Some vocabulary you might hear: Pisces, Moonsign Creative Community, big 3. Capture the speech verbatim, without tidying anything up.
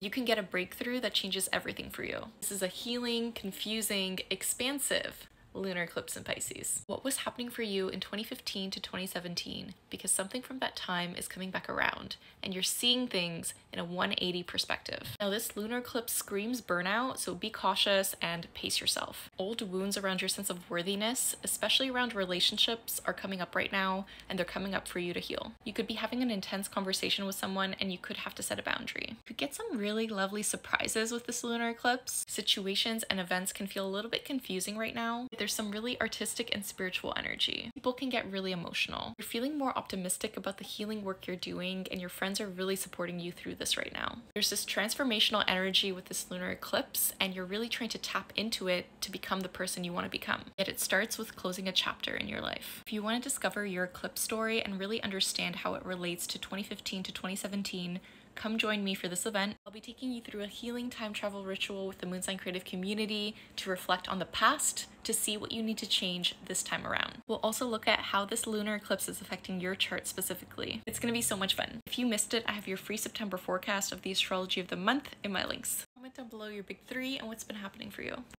you can get a breakthrough that changes everything for you. This is a healing, confusing, expansive lunar eclipse in Pisces. What was happening for you in twenty fifteen to twenty seventeen? Because something from that time is coming back around and you're seeing things in a one eighty perspective. Now this lunar eclipse screams burnout, so be cautious and pace yourself. Old wounds around your sense of worthiness, especially around relationships, are coming up right now, and they're coming up for you to heal. You could be having an intense conversation with someone and you could have to set a boundary. You could get some really lovely surprises with this lunar eclipse. Situations and events can feel a little bit confusing right now. There's some really artistic and spiritual energy. People can get really emotional. You're feeling more optimistic about the healing work you're doing, and your friends are really supporting you through this right now. There's this transformational energy with this lunar eclipse, and you're really trying to tap into it to become the person you want to become. Yet it starts with closing a chapter in your life. If you want to discover your eclipse story and really understand how it relates to twenty fifteen to twenty seventeen, come join me for this event. I'll be taking you through a healing time travel ritual with the Moonsign Creative Community to reflect on the past, to see what you need to change this time around. We'll also look at how this lunar eclipse is affecting your chart specifically. It's gonna be so much fun. If you missed it, I have your free September forecast of the astrology of the month in my links. Comment down below your big three and what's been happening for you.